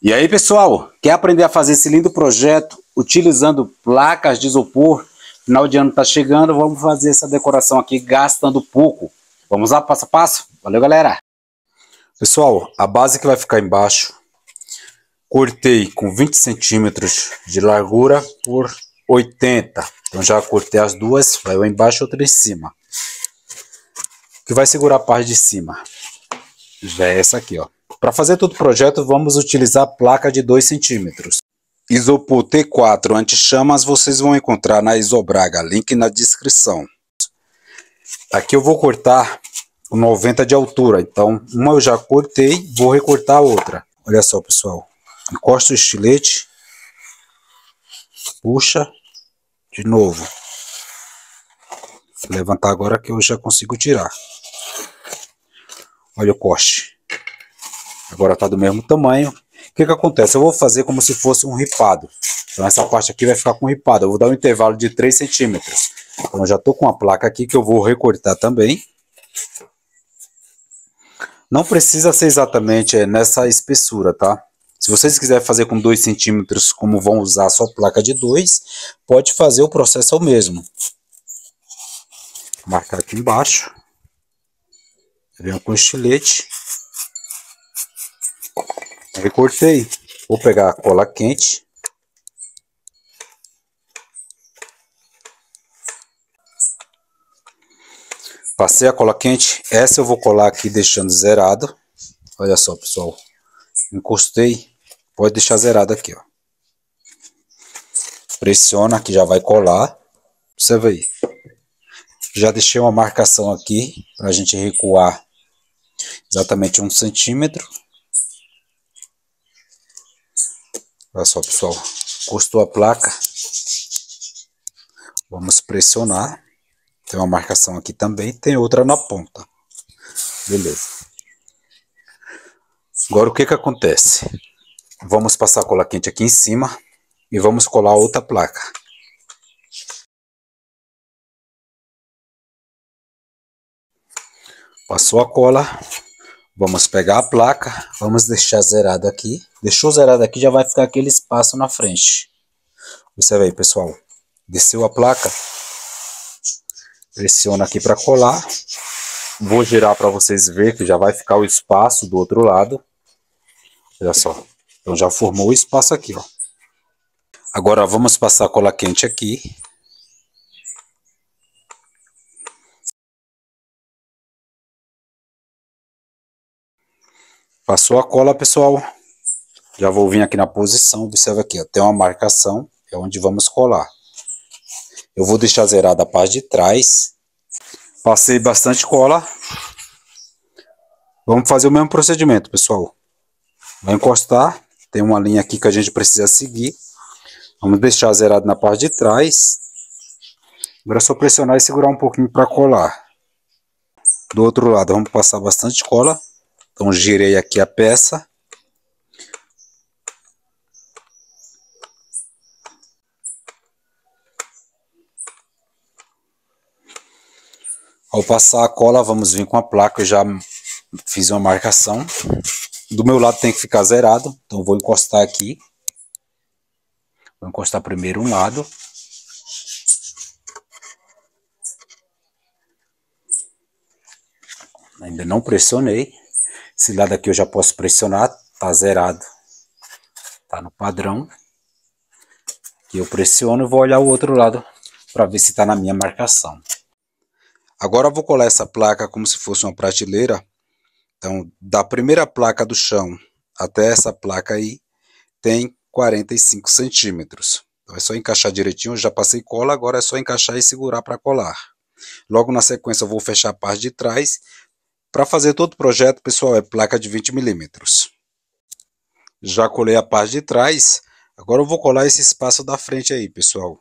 E aí pessoal, quer aprender a fazer esse lindo projeto utilizando placas de isopor? Final de ano está chegando, vamos fazer essa decoração aqui gastando pouco. Vamos lá, passo a passo? Valeu galera! Pessoal, a base que vai ficar embaixo, cortei com 20 centímetros de largura por 80. Então já cortei as duas, vai uma embaixo e outra em cima. Que vai segurar a parte de cima. Já é essa aqui, ó. Para fazer todo o projeto, vamos utilizar placa de 2 centímetros. Isopor T4 anti-chamas vocês vão encontrar na Isobraga, link na descrição. Aqui eu vou cortar 90 de altura, então uma eu já cortei, vou recortar a outra. Olha só pessoal, encosta o estilete, puxa, de novo. Vou levantar agora que eu já consigo tirar. Olha o corte. Agora tá do mesmo tamanho. O que que acontece? Eu vou fazer como se fosse um ripado. Então essa parte aqui vai ficar com ripado. Eu vou dar um intervalo de 3 centímetros. Então eu já tô com a placa aqui que eu vou recortar também. Não precisa ser exatamente nessa espessura, tá? Se vocês quiserem fazer com 2 centímetros, como vão usar só placa de 2, pode fazer o processo ao mesmo. Marcar aqui embaixo. Venho com o estilete. Recortei. Vou pegar a cola quente. Passei a cola quente. Essa eu vou colar aqui deixando zerado. Olha só, pessoal. Encostei. Pode deixar zerado aqui, ó. Pressiona que já vai colar. Observa aí. Já deixei uma marcação aqui para a gente recuar exatamente 1 centímetro. Olha só pessoal, encostou a placa, vamos pressionar, tem uma marcação aqui também, tem outra na ponta, beleza. Agora o que que acontece? Vamos passar a cola quente aqui em cima e vamos colar outra placa. Passou a cola, vamos pegar a placa, vamos deixar zerado aqui. Deixou zerado aqui, já vai ficar aquele espaço na frente. Observe aí, pessoal. Desceu a placa, pressiona aqui para colar. Vou girar para vocês verem que já vai ficar o espaço do outro lado. Olha só, então já formou o espaço aqui, ó. Agora vamos passar a cola quente aqui. Passou a cola, pessoal, já vou vir aqui na posição, observa aqui, ó, tem uma marcação, é onde vamos colar. Eu vou deixar zerada a parte de trás, passei bastante cola, vamos fazer o mesmo procedimento, pessoal. Vai encostar, tem uma linha aqui que a gente precisa seguir, vamos deixar zerado na parte de trás, agora é só pressionar e segurar um pouquinho para colar. Do outro lado, vamos passar bastante cola. Então girei aqui a peça. Ao passar a cola, vamos vir com a placa, eu já fiz uma marcação. Do meu lado tem que ficar zerado, então vou encostar aqui. Vou encostar primeiro um lado. Ainda não pressionei. Esse lado aqui eu já posso pressionar, tá zerado, tá no padrão. Aqui eu pressiono e vou olhar o outro lado para ver se tá na minha marcação. Agora eu vou colar essa placa como se fosse uma prateleira. Então, da primeira placa do chão até essa placa aí, tem 45 centímetros. Então é só encaixar direitinho, eu já passei cola, agora é só encaixar e segurar para colar. Logo na sequência eu vou fechar a parte de trás. Para fazer todo o projeto, pessoal, é placa de 20 milímetros. Já colei a parte de trás, agora eu vou colar esse espaço da frente aí, pessoal.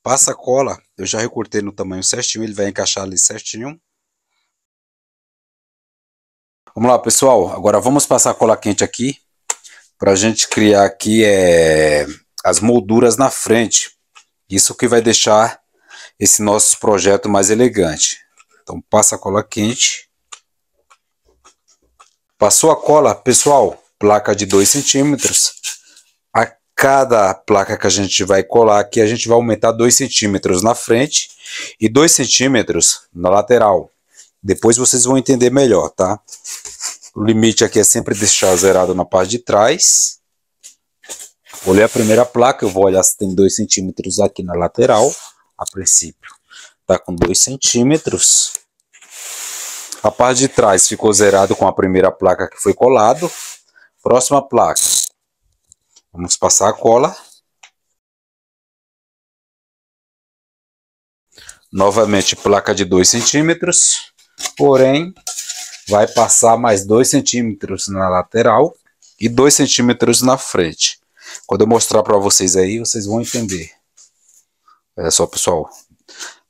Passa a cola, eu já recortei no tamanho certinho, ele vai encaixar ali certinho. Vamos lá, pessoal, agora vamos passar a cola quente aqui, para a gente criar aqui as molduras na frente. Isso que vai deixar esse nosso projeto mais elegante. Então passa a cola quente. Passou a cola, pessoal, placa de 2 centímetros. A cada placa que a gente vai colar aqui, a gente vai aumentar 2 centímetros na frente e 2 centímetros na lateral. Depois vocês vão entender melhor, tá? O limite aqui é sempre deixar zerado na parte de trás. Olhei a primeira placa, eu vou olhar se tem 2 centímetros aqui na lateral. A princípio tá com 2 centímetros. A parte de trás ficou zerado com a primeira placa que foi colado. Próxima placa, vamos passar a cola. Novamente placa de 2 centímetros, porém vai passar mais 2 centímetros na lateral e 2 centímetros na frente. Quando eu mostrar para vocês aí, vocês vão entender. Olha só, pessoal.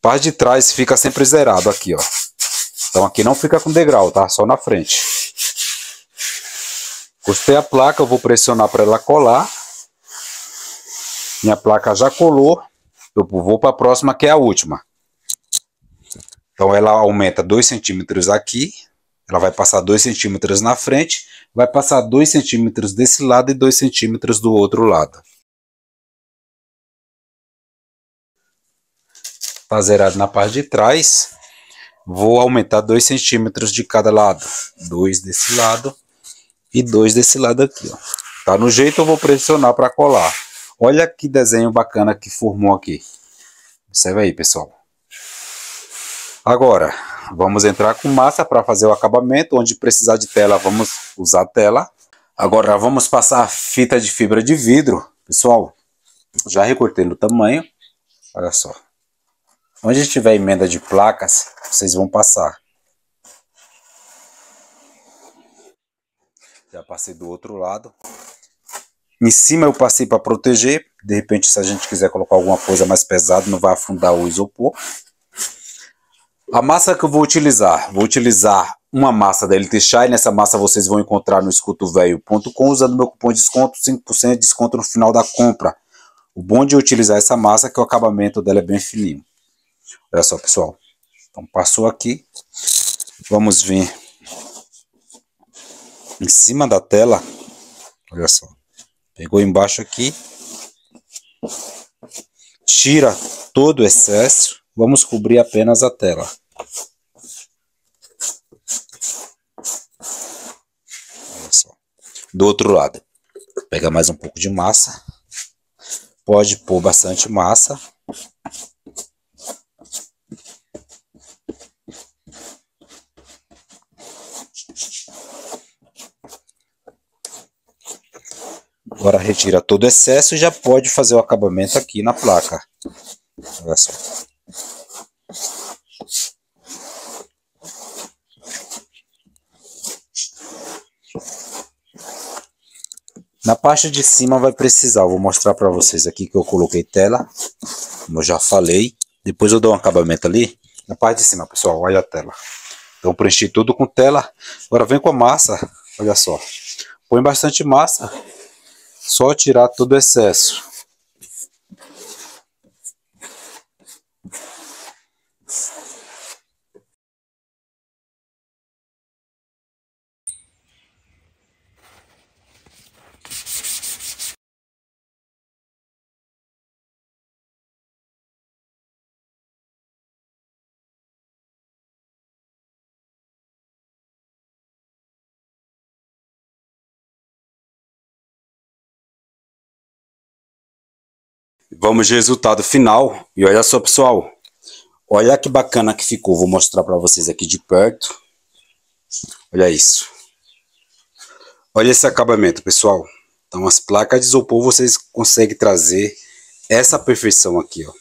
Parte de trás fica sempre zerado aqui, ó. Então aqui não fica com degrau, tá? Só na frente. Costei a placa, eu vou pressionar para ela colar. Minha placa já colou. Eu vou para a próxima, que é a última. Então ela aumenta 2 centímetros aqui. Ela vai passar 2 centímetros na frente, vai passar 2 centímetros desse lado e 2 centímetros do outro lado. Tá zerado na parte de trás. Vou aumentar 2 centímetros de cada lado. 2 desse lado e 2 desse lado aqui, ó. Tá no jeito, eu vou pressionar para colar. Olha que desenho bacana que formou aqui. Observe aí, pessoal. Agora, vamos entrar com massa para fazer o acabamento. Onde precisar de tela, vamos usar tela. Agora vamos passar a fita de fibra de vidro. Pessoal, já recortei no tamanho. Olha só. Onde tiver emenda de placas, vocês vão passar. Já passei do outro lado. Em cima eu passei para proteger. De repente, se a gente quiser colocar alguma coisa mais pesada, não vai afundar o isopor. A massa que eu vou utilizar uma massa da LT Shine. Essa massa vocês vão encontrar no escutaoveio.com usando meu cupom de desconto, 5% de desconto no final da compra. O bom de utilizar essa massa é que o acabamento dela é bem fininho. Olha só, pessoal. Então passou aqui. Vamos vir em cima da tela. Olha só. Pegou embaixo aqui. Tira todo o excesso. Vamos cobrir apenas a tela. Olha só. Do outro lado, pega mais um pouco de massa. Pode pôr bastante massa. Agora retira todo o excesso e já pode fazer o acabamento aqui na placa. Olha só. Na parte de cima vai precisar, eu vou mostrar para vocês aqui que eu coloquei tela, como eu já falei. Depois eu dou um acabamento ali. Na parte de cima, pessoal, olha a tela. Então eu preenchi tudo com tela. Agora vem com a massa, olha só. Põe bastante massa, só tirar todo o excesso. Vamos de resultado final. E olha só, pessoal. Olha que bacana que ficou. Vou mostrar para vocês aqui de perto. Olha isso. Olha esse acabamento, pessoal. Então as placas de isopor vocês conseguem trazer essa perfeição aqui, ó.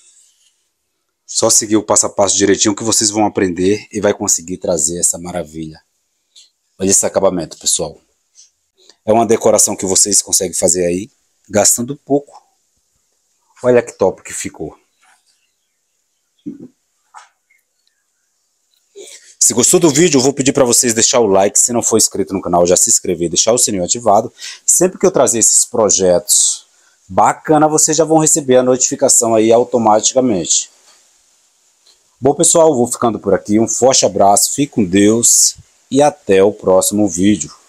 Só seguir o passo a passo direitinho que vocês vão aprender e vai conseguir trazer essa maravilha. Olha esse acabamento, pessoal. É uma decoração que vocês conseguem fazer aí, gastando pouco. Olha que top que ficou. Se gostou do vídeo, eu vou pedir para vocês deixar o like. Se não for inscrito no canal, já se inscrever, deixar o sininho ativado. Sempre que eu trazer esses projetos bacana, vocês já vão receber a notificação aí automaticamente. Bom, pessoal, eu vou ficando por aqui. Um forte abraço, fique com Deus e até o próximo vídeo.